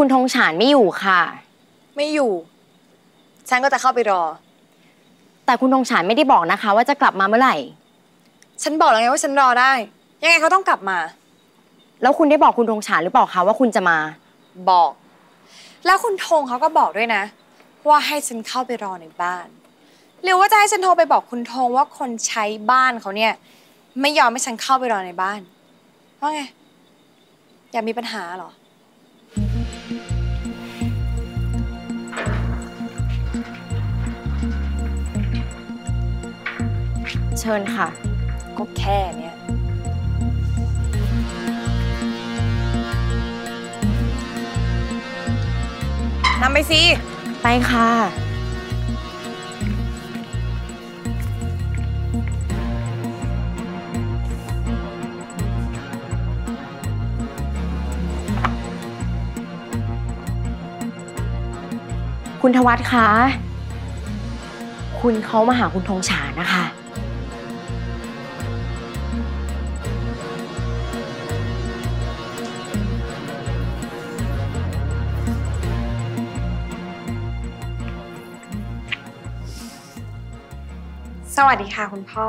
คุณธงฉานไม่อยู่ค่ะไม่อยู่ฉันก็จะเข้าไปรอแต่คุณธงฉานไม่ได้บอกนะคะว่าจะกลับมาเมื่อไหร่ฉันบอกแล้วไงว่าฉันรอได้ยังไงเขาต้องกลับมาแล้วคุณได้บอกคุณธงฉานหรือเปล่าคะว่าคุณจะมาบอกแล้วคุณธงเขาก็บอกด้วยนะว่าให้ฉันเข้าไปรอในบ้านหรือว่าจะให้ฉันโทรไปบอกคุณธงว่าคนใช้บ้านเขาเนี่ยไม่ยอมให้ฉันเข้าไปรอในบ้านว่าไงอยากมีปัญหาเหรอเชิญค่ะก็แค่เนี่ยนำไปสิไปค่ะคุณธวัฒน์คะคุณเขามาหาคุณธงฉานนะคะสวัสดีค่ะคุณพ่อ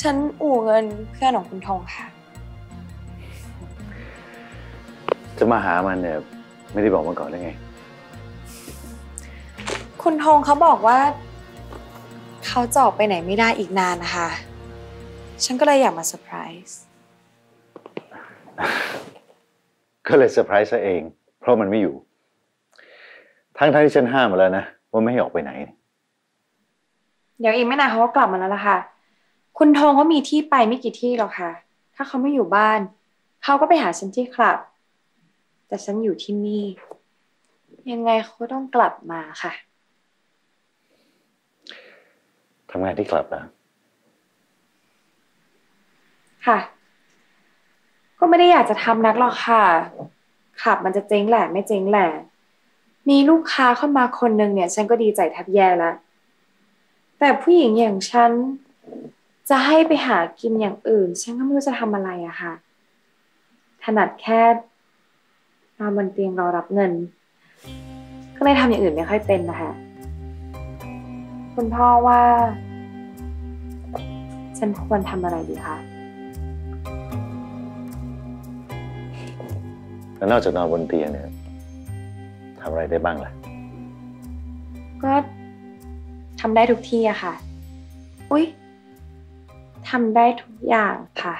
ฉันอู่เงินเพื่อนของคุณธงค่ะจะมาหามันเนี่ยไม่ได้บอกมาก่อนได้ไงคุณธงเขาบอกว่าเขาจะออกไปไหนไม่ได้อีกนานนะคะฉันก็เลยอยากมาเซอร์ไพรส์ก็เลยเซอร์ไพรส์ซะเองเพราะมันไม่อยู่ทั้งที่ฉันห้ามมาแล้วนะว่าไม่ให้ออกไปไหนเดี๋ยวอีกไม่นานเขาก็กลับมาแล้วล่ะค่ะคุณธงเขามีที่ไปไม่กี่ที่หรอกค่ะถ้าเขาไม่อยู่บ้านเขาก็ไปหาฉันที่คลับแต่ฉันอยู่ที่นี่ยังไงเขาต้องกลับมาค่ะทำงานที่คลับนะค่ะก็ไม่ได้อยากจะทำนักหรอกค่ะคลับมันจะเจ๊งแหละไม่เจ๊งแหละมีลูกค้าเข้ามาคนหนึ่งเนี่ยฉันก็ดีใจแทบแย่แล้วแต่ผู้หญิงอย่างฉันจะให้ไปหากินอย่างอื่นฉันก็ไม่รู้จะทำอะไรอะค่ะถนัดแค่นอนบนเตียงรอรับเงินก็เลยทำอย่างอื่นไม่ค่อยเป็นนะคะคุณพ่อว่าฉันควรทำอะไรดีคะแล้วนอกจากนอนบนเตียงเนี่ยทำอะไรได้บ้างล่ะก็ทำได้ทุกที่อะค่ะอุ๊ยทำได้ทุกอย่างค่ะ